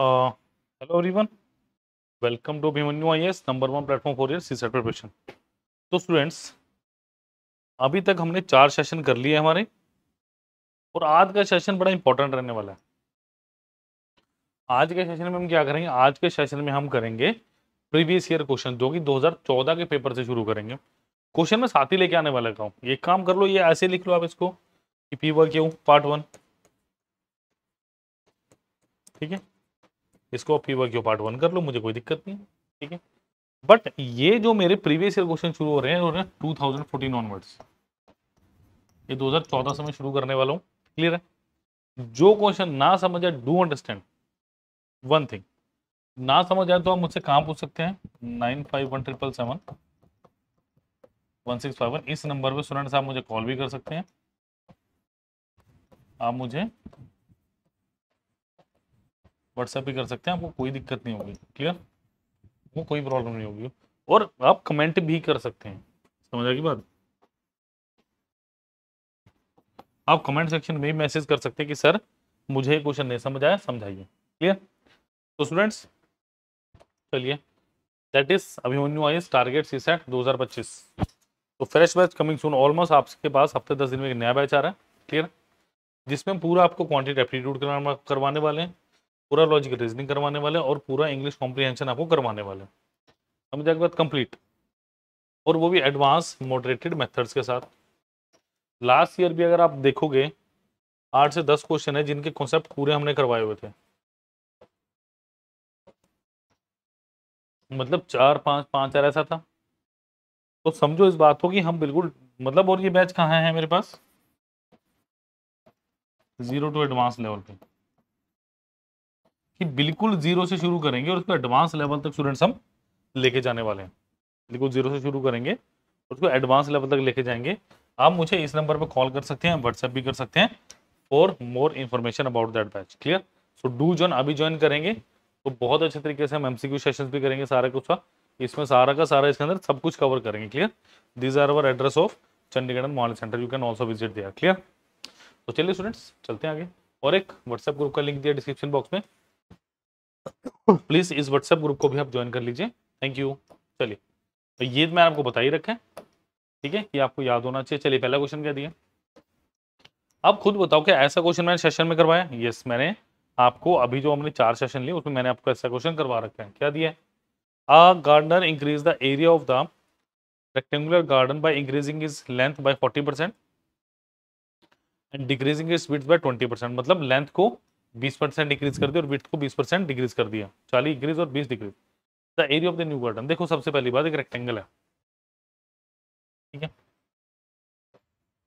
Hello everyone, welcome to Abhimanyu IAS number 1 platform for your CSAT preparation. तो students, अभी तक हमने 4 सेशन कर लिए हमारे और आज का सेशन बड़ा इंपॉर्टेंट रहने वाला है। आज के सेशन में हम क्या करेंगे, आज के सेशन में हम करेंगे प्रीवियस ईयर क्वेश्चन जो कि 2014 के पेपर से शुरू करेंगे। क्वेश्चन में साथ ही लेके आने वाला का हूँ, ये काम कर लो, ये ऐसे लिख लो आप इसको कि PYQ पार्ट 1, ठीक है, इसको PYQ पार्ट 1 कर लो, मुझे कोई दिक्कत नहीं, ठीक है। बट ये जो मेरे प्रीवियस ईयर क्वेश्चन शुरू हो रहे हैं 2014 ऑनवर्ड्स, ये 2014 से मैं शुरू करने वाला हूँ, क्लियर है। जो क्वेश्चन ना समझ आए, डू अंडरस्टैंड वन थिंग, ना समझ आए तो आप मुझसे कहाँ पूछ सकते हैं, 9517771651 इस नंबर पे स्टूडेंट साहब मुझे कॉल भी कर सकते हैं। आप मुझे व्हाट्सएप भी कर सकते हैं, आपको कोई दिक्कत नहीं होगी, क्लियर, वो कोई प्रॉब्लम नहीं होगी। और आप कमेंट भी कर सकते हैं, समझ आएगी बात। आप कमेंट सेक्शन में मैसेज कर सकते हैं कि सर मुझे क्वेश्चन नहीं समझ आया, समझाइए, क्लियर। तो स्टूडेंट्स चलिए, that is Abhimanyu IAS target CSAT 2025। तो fresh batch coming soon, almost आपके पास हफ्ते 10 दिन में एक नया बैच आ रहा है, क्लियर, जिसमें पूरा आपको क्वांटिटी एप्टीट्यूड करवाने वाले हैं, पूरा लॉजिकल रीजनिंग करवाने वाले और पूरा इंग्लिश कॉम्प्रिहेंशन आपको करवाने वाले, समझ आएगी बात, कंप्लीट, और वो भी एडवांस मॉडरेटेड मेथड्स के साथ। लास्ट ईयर भी अगर आप देखोगे 8 से 10 क्वेश्चन है जिनके कॉन्सेप्ट पूरे हमने करवाए हुए थे, मतलब 4-5-5-4 ऐसा था। तो समझो इस बात को कि हम बिल्कुल मतलब, और ये बैच कहाँ है मेरे पास, 0 टू एडवांस लेवल पे, कि बिल्कुल 0 से शुरू करेंगे और उसको एडवांस लेवल तक स्टूडेंट्स हम लेके जाने वाले हैं। बिल्कुल 0 से शुरू करेंगे और उसको एडवांस लेवल तक लेके जाएंगे। आप मुझे इस नंबर पे कॉल कर सकते हैं, व्हाट्सएप भी कर सकते हैं for more information about that batch, clear. So do join, अभी ज्वाइन करेंगे तो बहुत अच्छे तरीके से हम MCQ सेशंस भी करेंगे, सारा कुछ इसमें, सारा का सारा इसके अंदर सब कुछ कवर करेंगे, clear. This are our address of Chandigarh and Mohali centre, you can also visit there, clear. तो चलिए स्टूडेंट्स चलते हैं आगे, और एक व्हाट्सएप ग्रुप का लिंक दिया डिस्क्रिप्शन बॉक्स में, प्लीज इस व्हाट्सएप ग्रुप को भी आप ज्वाइन कर लीजिए, थैंक यू। चलिए, तो ये मैं आपको बता ही रखा है, ठीक है, ये आपको याद होना चाहिए। चलिए पहला क्वेश्चन क्या दिया, आप खुद बताओ कि ऐसा क्वेश्चन मैंने सेशन में करवाया, यस मैंने आपको, अभी जो हमने 4 सेशन लिए उसमें मैंने आपको ऐसा क्वेश्चन करवा रखा है। क्या दिया है, a gardener increase the area of the rectangular garden by increasing is length by 40% and decreasing is width by 20%, मतलब लेंथ को 20% डिक्रीज कर दिया और विड्थ को 20% डिक्रीज कर दिया, 40 डिक्रीज और 20 decrease. The area of the new garden, देखो सबसे पहली बात एक रेक्टेंगल है, ठीक है,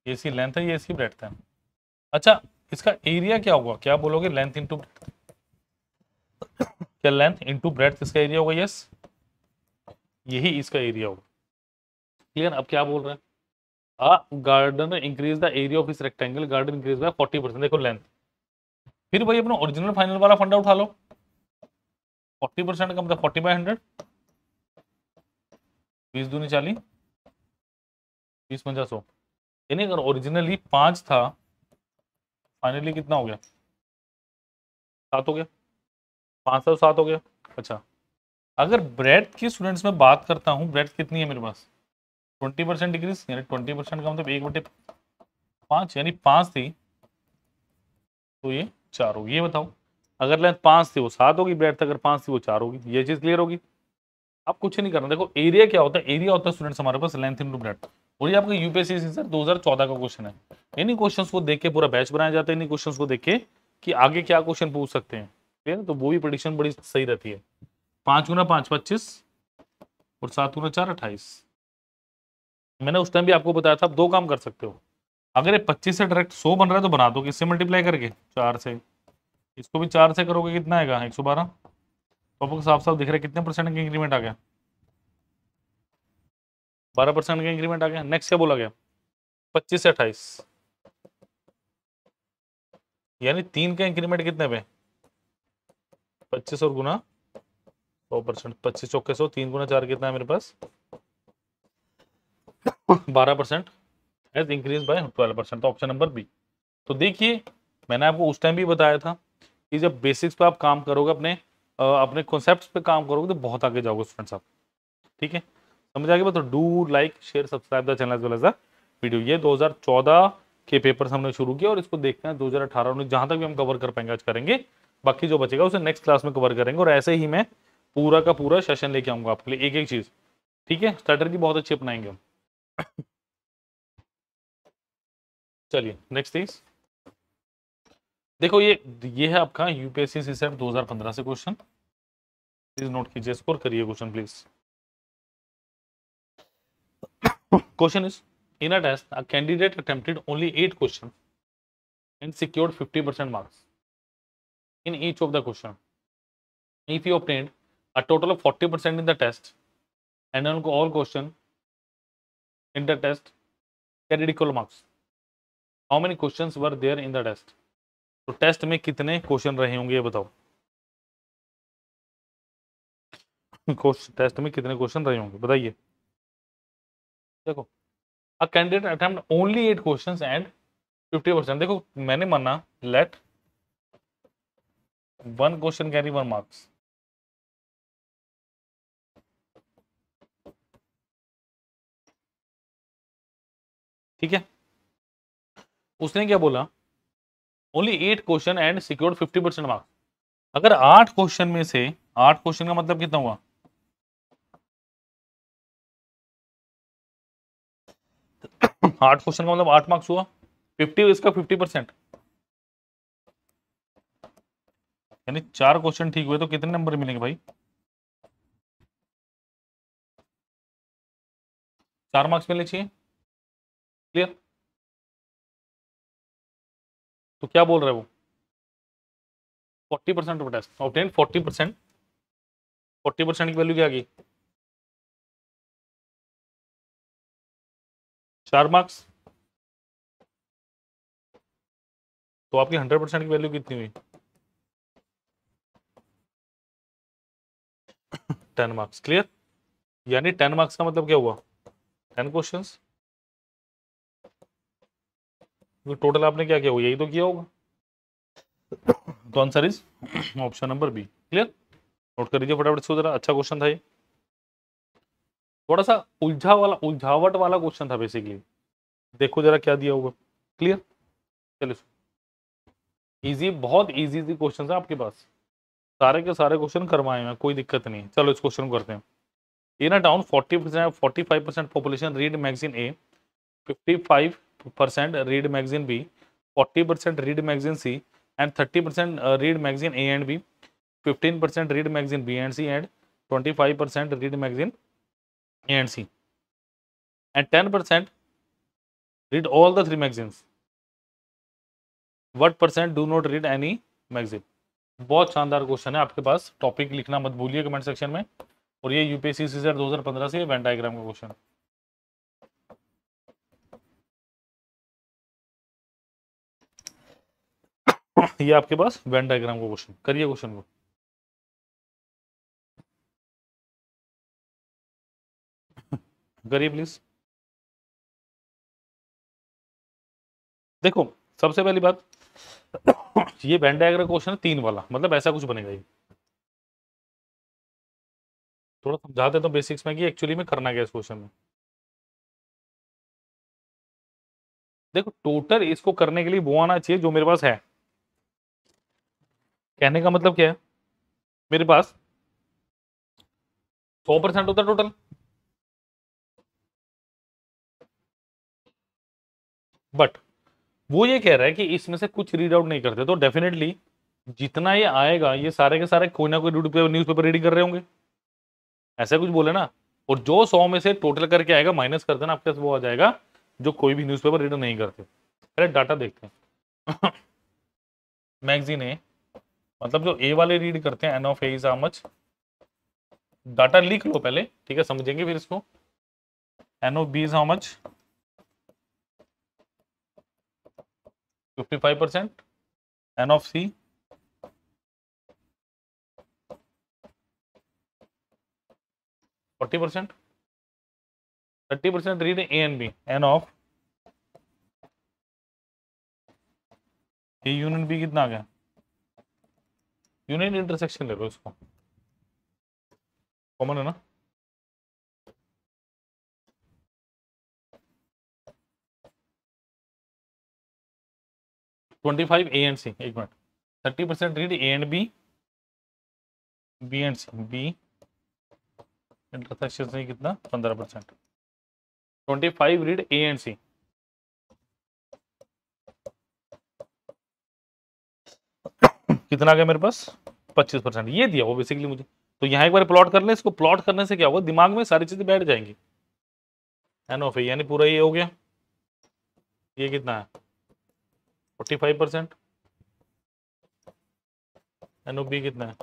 ये इसकी लेंथ है, ये इसकी ब्रेड्थ है। अच्छा, इसका एरिया क्या होगा, क्या बोलोगे, लेंथ इनटू ब्रेड्थ, क्या लेंथ इनटू ब्रेड्थ इसका एरिया होगा, यस यही इसका एरिया होगा, क्लियर। अब क्या बोल रहे हैं, garden increase the area of इस रेक्टेंगल गार्डन इंक्रीज बाय 40%, देखो लेंथ, फिर भाई अपना ओरिजिनल फाइनल वाला फंडा उठा लो, 40% का मतलब 40/100, 20 दूनी 40, 20 50 100, यानी अगर ओरिजिनली 5 था फाइनली कितना हो गया, 7 हो गया, 5 7 हो गया। अच्छा, अगर ब्रेड्थ की स्टूडेंट्स में बात करता हूँ, ब्रेड्थ कितनी है मेरे पास, 20% डिक्रीज, यानी 20% का मतलब 1/5, यानी 5 थी तो ये 4 होगी। ये बताओ, अगर लेंथ 5 थी वो 7 होगी, ब्रेड्थ अगर 5 थी वो 4 होगी, ये चीज़ क्लियर होगी। आप कुछ नहीं करना, देखो एरिया क्या होता है, एरिया होता है स्टूडेंट्स हमारे पास लेंथ इनटू ब्रेड्थ, और ये आपका यूपीएससी सीज़र 2014 का क्वेश्चन है। इन्हीं क्वेश्चंस को देख के पूरा बैच बनाया जाता है, इन्हीं क्वेश्चंस को देख के कि आगे क्या क्वेश्चन पूछ सकते हैं, ठीक है, तो वो भी प्रेडिक्शन बड़ी सही रहती है। 5 गुना 5 25 और 7 गुना 4 28, मैंने उस टाइम भी आपको बताया था। आप दो काम कर सकते हो, अगर ये 25 से डायरेक्ट 100 बन रहा है तो बना दो, किससे मल्टीप्लाई करके, 4 से, इसको भी 4 से करोगे कितना आएगा, 112, तो आपको साफ साफ दिख रहा है कितने परसेंट का इंक्रीमेंट आ गया, 12% का इंक्रीमेंट आ गया। नेक्स्ट क्या बोला गया, 25 से 28, यानी 3 का इंक्रीमेंट कितने पे, 25 और गुना 100%, 25 चौके 100, 3 गुना 4 कितना है मेरे पास, 12% एज इंक्रीज बाय 12%, तो ऑप्शन नंबर बी। तो देखिए मैंने आपको उस टाइम भी बताया था कि जब बेसिक्स पे आप काम करोगे, अपने कॉन्सेप्ट्स पे काम करोगे तो बहुत आगे जाओगे फ्रेंड्स आप। ठीक है, समझ आ गया? तो do like share subscribe the channel as well as the video. ये 2014 के पेपर हमने शुरू किया और इसको देखते हैं 2018-19 जहाँ तक भी हम कवर कर पाएंगे आज करेंगे, बाकी जो बचेगा उसे नेक्स्ट क्लास में कवर करेंगे। और ऐसे ही मैं पूरा का पूरा सेशन लेके आऊँगा आपके लिए, एक एक चीज़। ठीक है, स्ट्रैटेजी बहुत अच्छी अपनाएंगे हम। चलिए नेक्स्ट चीज देखो, ये है आपका यूपीएससी सीसेट 2015 से क्वेश्चन। प्लीज नोट कीजिए, स्कोर करिए question please. Question is in a test a candidate attempted only 8 question and secured 50% marks in each of the question. If you obtained a total of 40% in the test and on all question in the test carried equal marks, how many questions were there in the test? तो test में कितने question रहे होंगे ये बताओ। Test में कितने question रहे होंगे बताइए। देखो a candidate attempt only 8 question and 50%। देखो मैंने माना लेट 1 क्वेश्चन कैरी 1 मार्क्स। ठीक है, उसने क्या बोला? Only 8 question and secured 50% marks. अगर 8 क्वेश्चन में से 8 क्वेश्चन का मतलब कितना हुआ? 8 क्वेश्चन का मतलब 8 मार्क्स हुआ। 50 इसका 50% यानी 4 क्वेश्चन ठीक हुए तो कितने नंबर मिलेंगे भाई? 4 मार्क्स मिलने चाहिए। क्लियर? तो क्या बोल रहे हैं वो? 40% ऑफ टेस्ट ऑब्टेन 40%। 40% की वैल्यू क्या आ गई? 4 मार्क्स। तो आपकी 100% की वैल्यू कितनी हुई? 10 मार्क्स। क्लियर? यानी 10 मार्क्स का मतलब क्या हुआ? 10 क्वेश्चंस। तो टोटल आपने क्या किया होगा? यही तो किया होगा। तो answer is option number B. Clear? Note कर लीजिए फटाफट इसको जरा, अच्छा क्वेश्चन था ये, थोड़ा सा उलझावट वाला क्वेश्चन था बेसिकली। देखो जरा क्या दिया होगा। क्लियर? चलिए इजी, बहुत इजी इजी क्वेश्चन है आपके पास, सारे के सारे क्वेश्चन करवाए हैं, कोई दिक्कत नहीं। चलो इस क्वेश्चन को करते हैं। In a town 45% population read magazine A, 55% read magazine B, 40% read magazine C and 30% read magazine A and B, 15% read magazine B and C and 25% read magazine A and C and 10% read all the 3 magazines. What percent do not read any magazine. बहुत शानदार question है आपके पास। Topic लिखना मत भूलिए comment section में। और ये यूपीएससी सीसेट 2015 से वेन डायग्राम का क्वेश्चन। ये आपके पास वेन डायग्राम का क्वेश्चन। करिए क्वेश्चन को। करिए प्लीज। देखो सबसे पहली बात, ये वेन डायग्राम क्वेश्चन 3 वाला, मतलब ऐसा कुछ बनेगा ये। थोड़ा समझा देता हूँ बेसिक्स में कि एक्चुअली में करना क्या इस क्वेश्चन में। देखो टोटल इसको करने के लिए वो आना चाहिए जो मेरे पास है। कहने का मतलब क्या है? मेरे पास 100% होता टोटल, बट वो ये कह रहा है कि इसमें से कुछ रीड आउट नहीं करते। तो डेफिनेटली जितना ये आएगा, ये सारे के सारे कोई ना कोई न्यूज़पेपर रीडिंग कर रहे होंगे, ऐसा कुछ बोले ना। और जो 100 में से टोटल करके आएगा माइनस कर देना, आपके पास वो आ जाएगा जो कोई भी न्यूज़पेपर रीड नहीं करते। अरे डाटा देखते हैं। मैगजीन है मतलब जो ए वाले रीड करते हैं, n of A is how much. Data लिख लो पहले, ठीक है, समझेंगे फिर इसको। N of B is how much? 55%। N of C 40%। 30% read A and B. N of A union B कितना आ गया? यूनियन इंटरसेक्शन ले लो, इसको कॉमन है ना, A and C, एक मिनट, 30% रीड A and B, B intersection से कितना 15%, 25 रीड A and C, कितना आ गया मेरे पास 25%, ये दिया वो बेसिकली मुझे। तो यहाँ एक बार प्लॉट कर ले इसको, प्लॉट करने से क्या होगा दिमाग में सारी चीजें बैठ जाएंगी, एन ऑफ ए यानी पूरा ये हो गया, ये कितना है 45%, एन ऑफ बी कितना है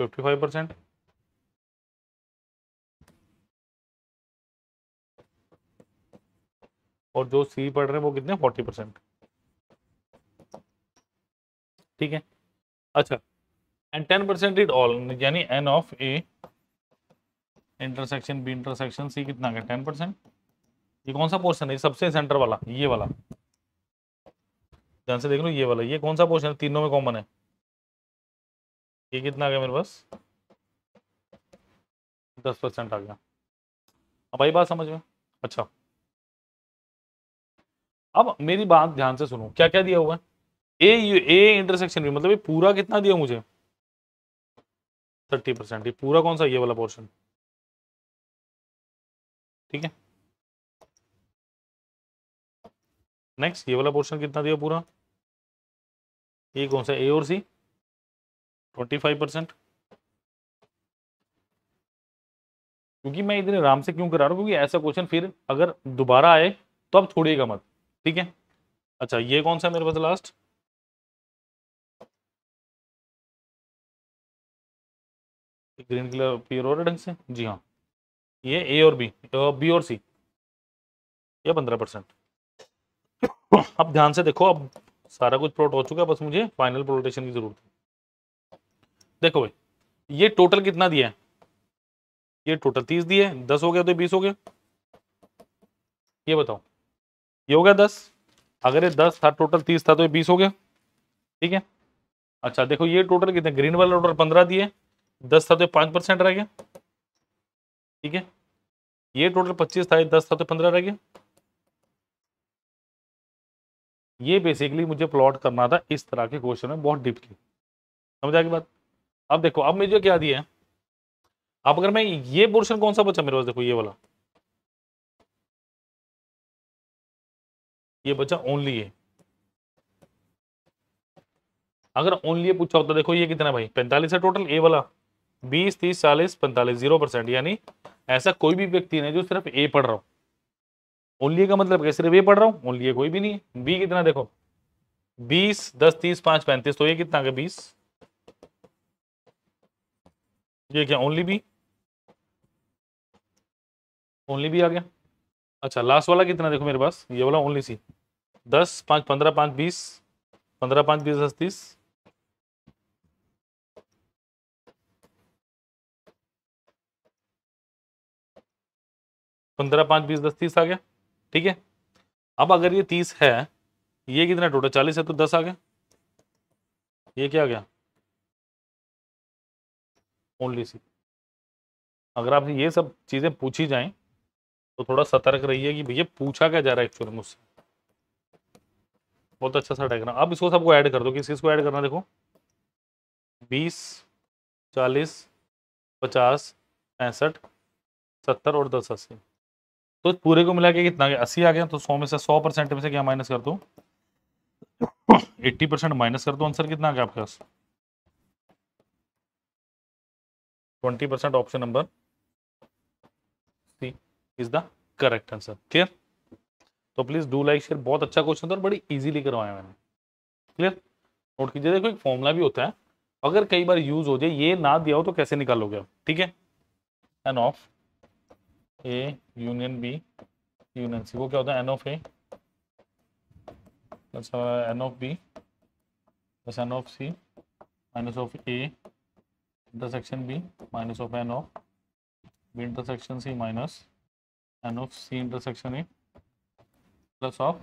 55%, और जो सी पढ़ रहे हैं वो कितने 40%, ठीक है। अच्छा, एंड 10% रीड ऑल यानी n of A intersection B intersection C कितना है 10%। ये कौन सा पोर्शन है, सबसे सेंटर वाला, ये वाला ध्यान से देख लो, ये वाला ये कौन सा पोर्शन है, तीनों में कॉमन है, ये कितना आ गया मेरे पास 10% आ गया। अब आई बात समझ में। अच्छा अब मेरी बात ध्यान से सुनो, क्या क्या दिया हुआ है, ए इंटरसेक्शन भी, मतलब ये पूरा कितना दिया मुझे 30%, ये पूरा कौन सा ये वाला पोर्शन, ठीक है। नेक्स्ट ये वाला पोर्शन कितना दिया पूरा, ये कौन सा ए और सी 25%। क्योंकि मैं इतने आराम से क्यों करा रहा हूँ, क्योंकि ऐसा क्वेश्चन फिर अगर दोबारा आए तो आप छोड़िएगा मत, ठीक है। अच्छा ये कौन सा मेरे पास लास्ट, ग्रीन कलर पीर और ढंग से, जी हाँ, ये ए और बी, बी और सी, ये 15%। अब ध्यान से देखो, अब सारा कुछ प्लॉट हो चुका है, बस मुझे फाइनल प्लॉटेशन की जरूरत है। देखो भाई ये टोटल कितना दिया है, ये टोटल 30 दिया है, 10 हो गया तो 20 हो गया, ये बताओ ये हो गया 10, अगर ये 10 था टोटल 30 था तो ये 20 हो गया, ठीक है। अच्छा देखो ये टोटल कितने, ग्रीन वाला टोटल 15 दिए, 10 था तो 5% रह गया, ठीक है। ये टोटल 25 था, 10 था तो 15 रह गया। ये बेसिकली मुझे प्लॉट करना था इस तरह के क्वेश्चन में बहुत डीपली, समझ आ गई बात। अब देखो अब मुझे क्या दिया है, अब अगर मैं ये पोर्शन कौन सा बचा मेरे पास, देखो ये वाला, ये बचा ओनली ये, अगर ओनली पूछा होता देखो ये कितना भाई 45 है टोटल, ए वाला 20 30 40 45, 0%। यानी ऐसा कोई भी व्यक्ति नहीं जो सिर्फ ए पढ़ रहा हो, ओनली का मतलब क्या सिर्फ ए पढ़ रहा हूँ, ओनली कोई भी नहीं है। बी कितना देखो 20 10 30 5 35, तो ये कितना का 20, ये क्या ओनली बी, ओनली बी आ गया। अच्छा लास्ट वाला कितना देखो मेरे पास, ये वाला ओनली सी 10 5 15 5 20 15 5 20 10 30, आ गया, ठीक है। अब अगर ये 30 है, ये कितना टोटल 40 है तो 10 आ गया, ये क्या आ गया ओनली सी। अगर आपसे ये सब चीजें पूछी जाएं तो थोड़ा सतर्क रहिए कि भैया पूछा क्या जा रहा है एक्चुअली मुझसे। बहुत अच्छा सा डायग्राम, अब इसको सबको ऐड कर दो, किस किस को ऐड करना देखो 20 40 50 65 70 और 10 80, तो पूरे को मिला के कितना आ गया 80 आ गया। तो 100 में से 100% में से क्या माइनस कर दो, 80% माइनस कर दो, आंसर कितना आ गया आपके पास 20%। Option number C is the correct answer. Clear, तो प्लीज डू लाइक शेयर, बहुत अच्छा क्वेश्चन था और बड़ी इजीली करवाया मैंने, क्लियर। नोट कीजिए, देखो एक फॉर्मूला भी होता है, अगर कई बार यूज हो जाए, ये ना दिया हो तो कैसे निकालोगे आप, ठीक है। N of A union B union C, वो क्या होता है n of A plus n of B plus n of C minus of A intersection B minus of n of B intersection C minus n of C intersection A plus of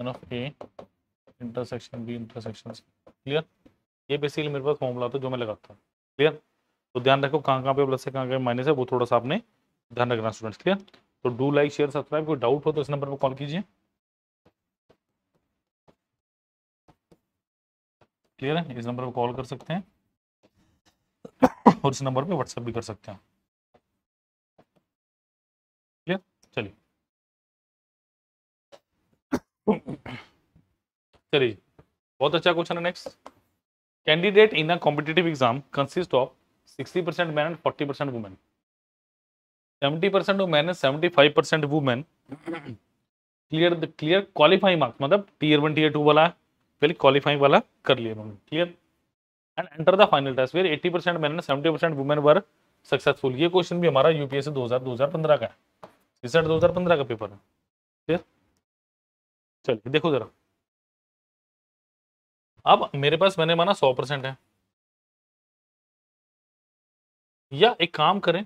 n of A intersection B intersection C. Clear, ये basically मेरे पास formula था जो मैं लगाता हूँ। Clear, तो ध्यान रखो कहाँ पे प्लस है कहाँ कहाँ माइनस है, वो थोड़ा सा आपने ध्यान रखना स्टूडेंट्स। क्लियर, तो डू लाइक शेयर सब्सक्राइब। कोई डाउट हो तो इस नंबर पर कॉल कीजिए। क्लियर है, इस नंबर पर कॉल कर सकते हैं और इस नंबर पर व्हाट्सएप भी कर सकते हैं। क्लियर, चलिए चलिए, बहुत अच्छा क्वेश्चन है। Next, candidate in a competitive exam consist of 60% man and 40% women, 70% man and 75% women. Clear qualifying marks, मतलब टीयर 1 टीयर 2 वाला पहले क्वालिफाइंग वाला कर लिया उन्होंने। Clear, and enter the final test where 80% man and 70% women were successful. ये question भी हमारा यूपीएससी 2015 का है, रिजल्ट 2015 का पेपर है। क्लियर, चलिए देखो जरा, अब मेरे पास मैंने माना 100% है, या एक काम करें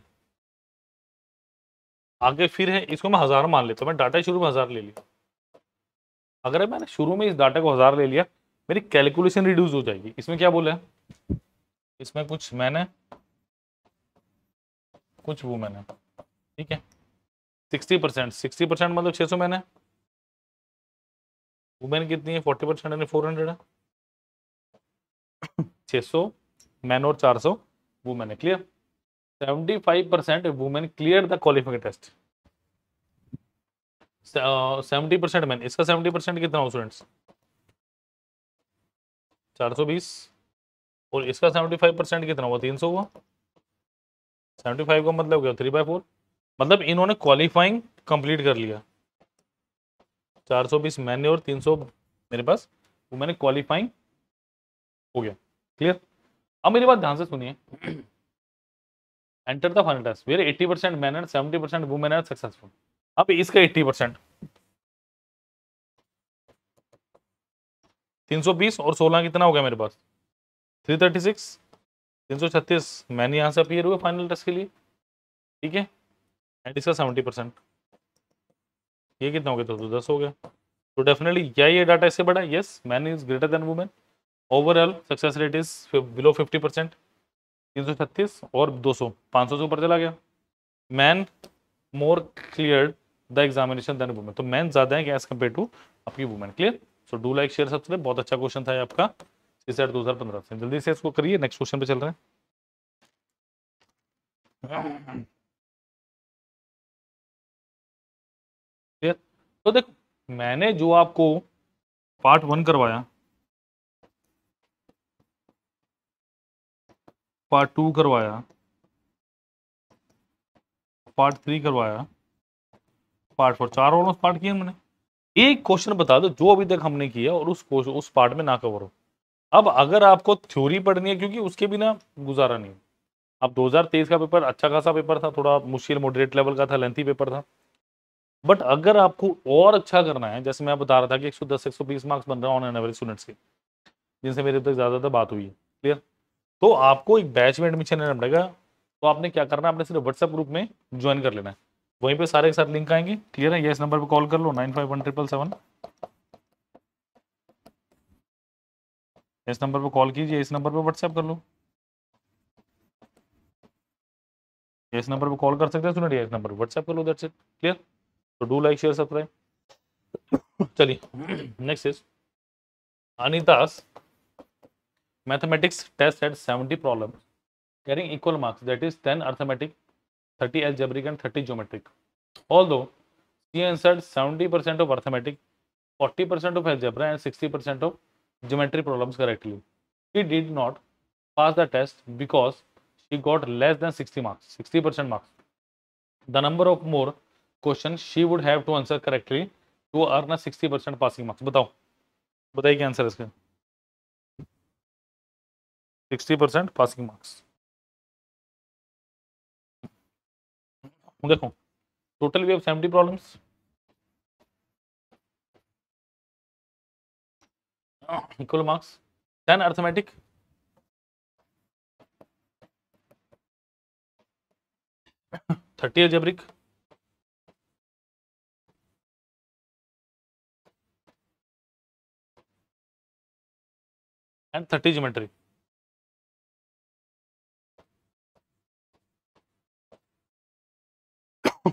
आगे फिर है, इसको मैं 1000 मान लेता हूँ। मैं डाटा शुरू में 1000 ले लिया, अगर मैंने शुरू में इस डाटा को 1000 ले लिया, मेरी कैलकुलेशन रिड्यूस हो जाएगी। इसमें क्या बोला है, इसमें कुछ मैन है कुछ वुमेन है। ठीक है, 60% मतलब 600 मैन है, वुमेन कितनी है 40% यानी 400 है, 600 मैन और 400 वुमेन है। Clear, 75% women clear the qualifying test, 70% man. इसका 70% कितना हो स्टूडेंट्स, 420, और इसका 75% कितना हुआ 300 हुआ। 75 का मतलब क्या, 3/4, मतलब इन्होंने क्वालिफाइंग कंप्लीट कर लिया। 420 मैंने और 300 मेरे पास वो मैंने क्वालिफाइंग हो गया। क्लियर, अब मेरी बात ध्यान से सुनिए। Enter the final test where 80% man and 70% women are successful. अब इसका 80%, 320 और 16 कितना हो गया मेरे पास 336, 336 मैन यहाँ से अपीयर हुए फाइनल टेस्ट के लिए। ठीक है, एंड इसका 70%, ये कितना हो गया 210 हो गया। तो डेफिनेटली क्या ये डाटा इससे बड़ा, yes man is greater than women. Overall success rate is below 50%, 336 और 200 500 से ऊपर चला गया। Man more clear the examination than women, तो मैन ज़्यादा है एज कम्पेयर टू आपकी women. Clear, so do like share subscribe. बहुत अच्छा क्वेश्चन था आपका CSAT 2015 से, जल्दी से इसको करिए। नेक्स्ट क्वेश्चन पे चल रहे हैं। तो देखो मैंने जो आपको पार्ट 1 करवाया, पार्ट 2 करवाया, पार्ट 3 करवाया, पार्ट 4, 4 ऑलमोस्ट पार्ट किए मैंने। एक क्वेश्चन बता दो जो अभी तक हमने किया और उस पार्ट में ना कवर हो। अब अगर आपको थ्योरी पढ़नी है, क्योंकि उसके बिना गुजारा नहीं। अब 2023 का पेपर अच्छा खासा पेपर था, थोड़ा मुश्किल मॉडरेट लेवल का था, लेंथी पेपर था। बट अगर आपको और अच्छा करना है, जैसे मैं बता रहा था कि 110 120 मार्क्स बन रहा है ऑन एन एवरेज स्टूडेंट्स के, जिनसे मेरे तक ज़्यादातर बात हुई है। क्लियर, तो आपको एक बैच में एडमिशन लेना पड़ेगा। तो आपने क्या करना है, आपने सिर्फ व्हाट्सएप ग्रुप में ज्वाइन कर लेना है, वहीं पे सारे के साथ लिंक आएंगे। क्लियर है, ये इस नंबर पर कॉल कर लो 951777, इस नंबर पर कॉल कीजिए, इस नंबर पर व्हाट्सएप कर लो, इस नंबर पर कॉल कर सकते हैं स्टूडेंट, इस नंबर पर व्हाट्सएप कर लो, दैट्स इट। क्लियर, तो डू लाइक शेयर सब्सक्राइब। चलिए next is Anita's mathematics test at 70 problem carrying equal marks, that is 10 arithmetic, 30 algebraic and 30 geometric. Although she answered 70% of arithmetic, 40% of algebra and 60% of geometry problems correctly, she did not pass the test because she got less than 60 marks, 60% marks. The number of more question she would have to answer correctly to earn a 60% passing marks. बताओ, बताइए क्या answer इसका, 60% passing marks. देखो total we have 70 problems, equal marks, 10 arithmetic, 30 algebraic, 30 geometry.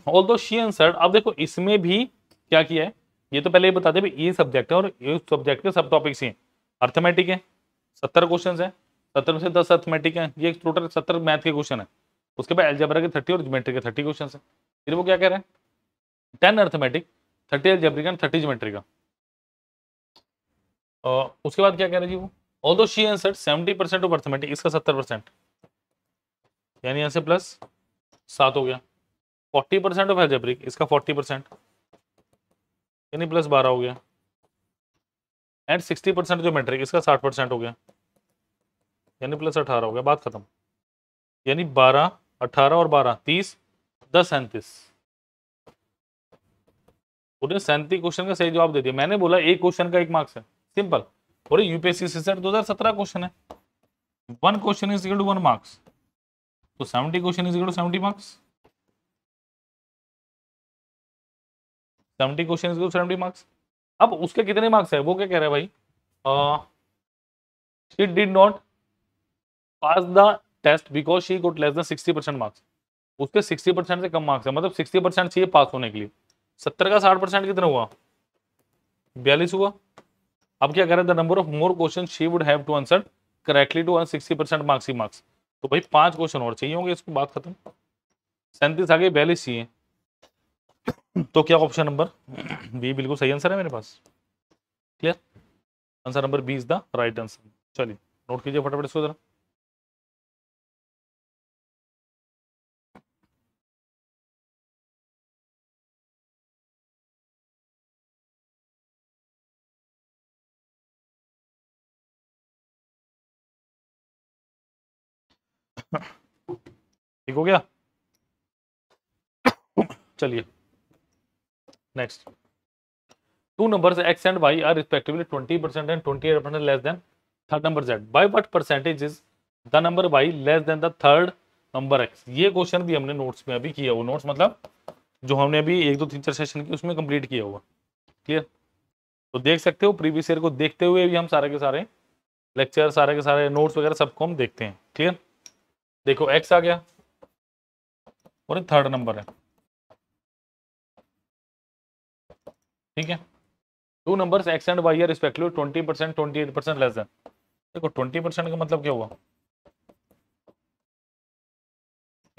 Although she answered. अब देखो इसमें भी क्या किया है, ये तो पहले ही बता दें ये सब्जेक्ट है और ये सब्जेक्ट के सब टॉपिक्स हैं। अर्थमेटिक है, 70 क्वेश्चन है, 70 में से 10 अर्थमेटिक है, ये टोटल 70 मैथ के क्वेश्चन है। उसके बाद एल्जेब्रा के 30 और ज्योमेट्री के 30 क्वेश्चन है। फिर वो क्या कह रहे हैं 10 अर्थमेटिक, 30 एल्जेब्रिक एंड 30 ज्योमेट्री का। उसके बाद क्या कह रहे हैं जी वो although she answered 70% of arithmetic, इसका 70% यानी यहाँ से प्लस 7 हो गया। 40% ऑफ एल्जेब्रिक, इसका 40% यानी प्लस 12 हो गया। एंड 60% ज्योमेट्रिक, इसका 60% हो गया यानी प्लस 18 हो गया। बात खत्म। यानी 12, 18 और 12, 30, 10, 37, उन्हें 37 क्वेश्चन का सही जवाब दे दिया। मैंने बोला एक क्वेश्चन का 1 मार्क्स है, सिंपल। और यूपीएससी सीसेट 2017 क्वेश्चन है, 1 question is equal to 1 marks, तो 70 question is equal to 70 marks. 70 question को 70 मार्क्स। अब उसके कितने मार्क्स है? वो क्या कह रहा है भाई, she did not pass the test because she got less than 60% marks. उसके 60% से कम मार्क्स है, मतलब 60% चाहिए पास होने के लिए। 70 का 60% कितना हुआ? 42 हुआ। अब क्या कह रहा है, the number of more question she would have to answer correctly to 60% marks ही मार्क्स। तो भाई 5 क्वेश्चन और चाहिए होंगे इसको। बात खत्म। 37 आगे 42 चाहिए, तो क्या ऑप्शन नंबर बी बिल्कुल सही आंसर है मेरे पास। Clear, answer number B is the right answer. चलिए नोट कीजिए फटाफट इसको जरा। ठीक हो गया। चलिए next, 2 numbers x and y are respectively 20% and 28% less than third number z. by what percentage is the number y less than the third number x? ये क्वेश्चन भी हमने नोट्स में अभी किया हुआ। नोट्स मतलब जो हमने अभी 1 2 3 4 सेशन की उसमें कंप्लीट किया हुआ। क्लियर, तो देख सकते हो प्रीवियस ईयर को देखते हुए भी हम सारे के सारे लेक्चर, सारे के सारे नोट्स वगैरह सबको हम देखते हैं। क्लियर, देखो x आ गया और 3rd नंबर है। ठीक है, 2 numbers x and y respectively 20%, 28% less than. देखो 20% का मतलब क्या हुआ,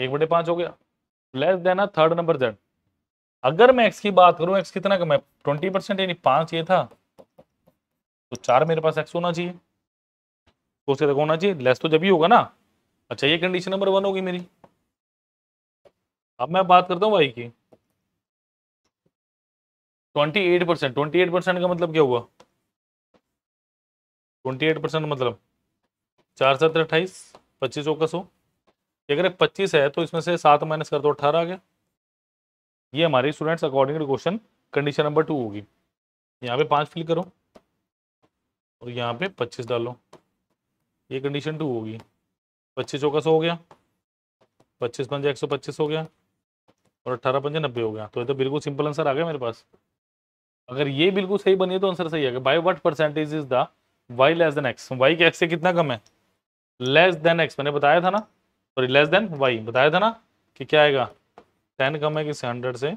1/5 हो गया। लेस देन है 3rd नंबर z। अगर मैं x की बात करूं, x कितना कम है? 20% यानी 5 ये था, तो 4 मेरे पास x होना चाहिए। तो उसके तक होना चाहिए, लेस तो जब ही होगा ना। अच्छा, ये कंडीशन नंबर 1 होगी मेरी। अब मैं बात करता हूँ y की, 28%। 28% का मतलब क्या हुआ? 28% मतलब 4 7 28, 25 हो का 100। अगर 25 है तो इसमें से 7 माइनस कर दो, 18 आ गया। ये हमारी students according to question condition number 2 होगी। यहाँ पे 5 फिल करो और यहाँ पे 25 डालो, ये कंडीशन 2 होगी। 25 हो का 100 हो गया, 25 पंजे 125 हो गया और 18 पंजे 90 हो गया। तो ये तो बिल्कुल सिंपल आंसर आ गया मेरे पास। अगर ये बिल्कुल सही बनी है तो आंसर सही आ गया। By what percentage is the Y less than X? Y के एक्स से कितना कम है? लेस देन एक्स, मैंने बताया था ना, सॉरी लेस देन वाई बताया था ना कि क्या आएगा, 10 कम है किससे, 100 से,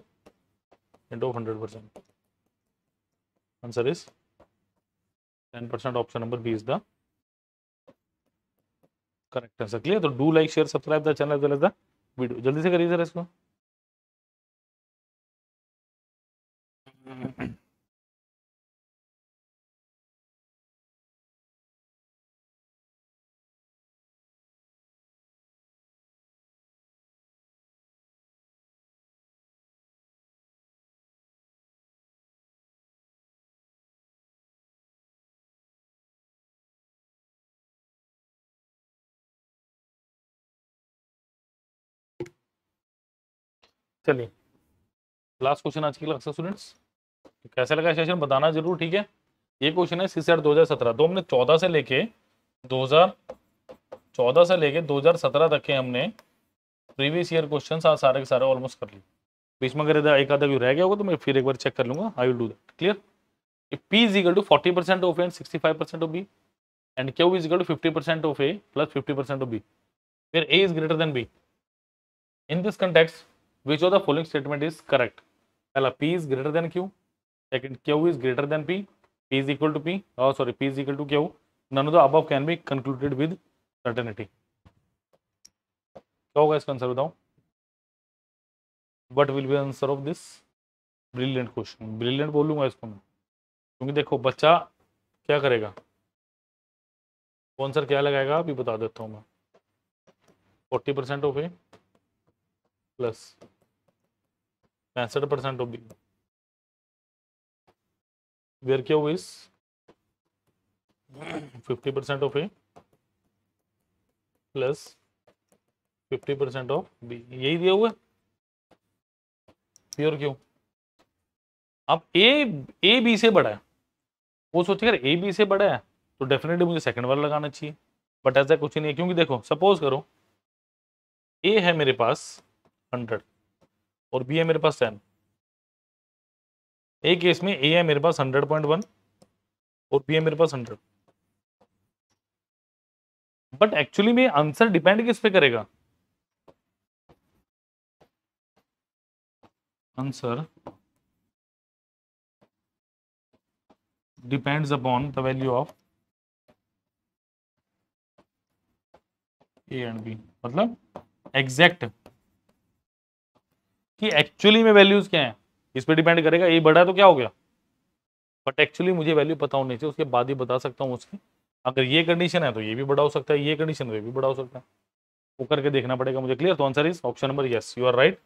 into 100%। Answer is 10%। Option number B is the correct answer. Clear, तो do like share subscribe the channel as well as the video. जल्दी से करिए सर इसको। चलिए लास्ट क्वेश्चन आज की क्लास का स्टूडेंट्स। कैसा लगा सेशन बताना जरूर, ठीक है। ये क्वेश्चन है सीसेट 2017, तो हमने 2014 से लेके 2017 तक के हमने प्रीवियस ईयर क्वेश्चन सारे के सारे ऑलमोस्ट कर लिए। बीच में अगर एक आधा व्यू रह गया होगा तो मैं फिर एक बार चेक कर लूंगा। I will do that. Clear, P is equal to 40% of A and 65% of B and Q is equal to 50% of A plus 50% of B, फिर A is greater than B. In this context which of the following statement is correct? पहला P is greater than Q, second Q is greater than P, P is equal to P, oh sorry, P is equal to Q. None of the above can be concluded with certainty. क्या होगा इसका answer बताओ? What will be answer of this brilliant question? Brilliant बोलूंगा इसको मैं, क्योंकि देखो बच्चा क्या करेगा, आंसर क्या लगाएगा अभी बता देता हूँ मैं. 40% of A plus 65% of B, where Q is 50% of A plus 50% of B. यही दिया हुआ प्योर क्यू. अब ए बी से बड़ा है, वो सोचेगा ए बी से बड़ा है तो डेफिनेटली मुझे सेकंड वाला लगाना चाहिए, बट ऐसा कुछ नहीं है. क्योंकि देखो सपोज करो ए है मेरे पास 100 और बी है मेरे पास 10. ए केस में ए है मेरे पास 100.1 और बी है मेरे पास 100, बट एक्चुअली में आंसर डिपेंड किस पे करेगा? Answer depends upon the value of A and B. मतलब एग्जैक्ट कि एक्चुअली में वैल्यूज क्या हैं इस पे डिपेंड करेगा. ए बड़ा है तो क्या हो गया, बट एक्चुअली मुझे वैल्यू पता होनी चाहिए, उसके बाद ही बता सकता हूँ उसकी. अगर ये कंडीशन है तो ये भी बड़ा हो सकता है, ये कंडीशन तो ये भी बड़ा हो सकता है, वो करके देखना पड़ेगा मुझे. क्लियर? तो answer is option number, yes you are right,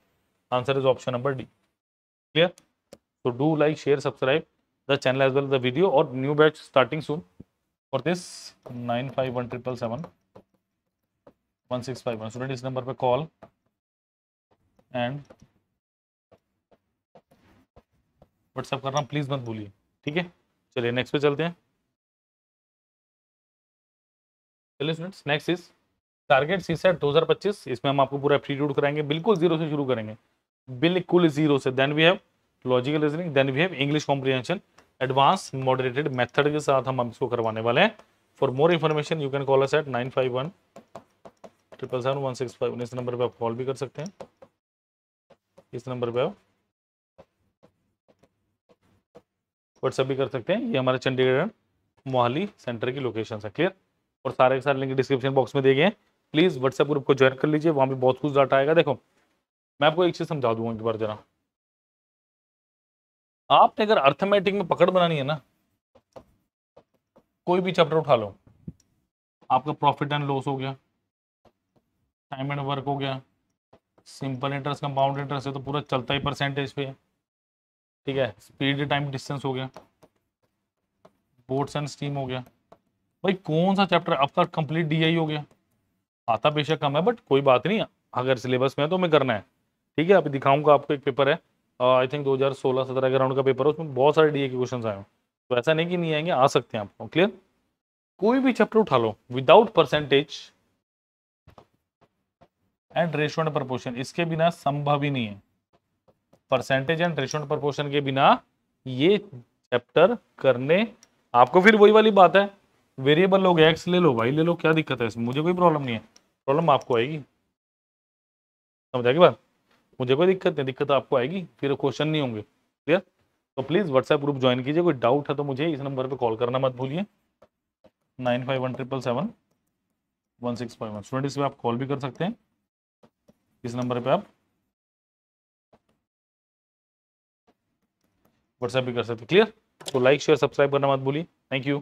answer is option number D. Clear? So do like share subscribe the channel as well as the video, or new batch starting soon for this 9517771651 student. इस number पे call and WhatsApp करना please मत भूलिए, ठीक है? चलिए next पे चलते हैं. चलिए students, next is target CSAT 2025. इसमें हम आपको पूरा aptitude कराएंगे, बिल्कुल जीरो से शुरू करेंगे, बिल्कुल जीरो से. then we have logical reasoning, then we have English comprehension advance moderated method के साथ हम इसको करवाने वाले हैं. For more information you can call us at 9517771651. इस नंबर पे आप कॉल भी कर सकते हैं, इस नंबर पे आप व्हाट्सएप भी कर सकते हैं. ये हमारे चंडीगढ़ मोहाली सेंटर की लोकेशन है. क्लियर? और सारे के सारे लिंक डिस्क्रिप्शन बॉक्स में दिए गए हैं, प्लीज़ व्हाट्सएप ग्रुप को ज्वाइन कर लीजिए, वहाँ पर बहुत कुछ डाटा आएगा. देखो मैं आपको एक चीज़ समझा दूँगा एक बार जरा, आपने अगर अर्थमेटिक में पकड़ बनानी है ना, कोई भी चैप्टर उठा लो, आपका प्रॉफिट एंड लॉस हो गया, टाइम एंड वर्क हो गया, सिंपल इंटरेस्ट कंपाउंड इंटरेस्ट है तो पूरा चलता ही परसेंटेज पे है, ठीक है? स्पीड टाइम डिस्टेंस हो गया, बोट्स एंड स्टीम हो गया. भाई कौन सा चैप्टर आपका कंप्लीट DI हो गया? आता बेशक कम है बट कोई बात नहीं, अगर सिलेबस में है तो हमें करना है, ठीक है? अभी दिखाऊंगा आपको, एक पेपर है आई थिंक 2016-17 के राउंड का पेपर है, उसमें बहुत सारे DA के क्वेश्चन आए हैं, तो ऐसा नहीं कि नहीं आएंगे, आ सकते हैं आपको. क्लियर? कोई भी चैप्टर उठा लो without percentage and ratio and proportion, इसके बिना संभव ही नहीं है. Percentage and ratio and proportion के बिना ये चैप्टर करने आपको, फिर वही वाली बात है, वेरिएबल लोग एक्स ले लो, वाई ले लो, क्या दिक्कत है इसमें? मुझे कोई प्रॉब्लम नहीं है, प्रॉब्लम आपको आएगी, समझ आएगी बात? मुझे कोई दिक्कत नहीं, दिक्कत आपको आएगी, फिर क्वेश्चन नहीं होंगे. क्लियर? तो प्लीज़ व्हाट्सएप ग्रुप ज्वाइन कीजिए, कोई डाउट है तो मुझे इस नंबर पे कॉल करना मत भूलिए, 9517771651 स्टूडेंट. इसमें आप कॉल भी कर सकते हैं, इस नंबर पे आप व्हाट्सएप भी कर सकते हैं. क्लियर? तो लाइक शेयर सब्सक्राइब करना मत भूलिए. Thank you.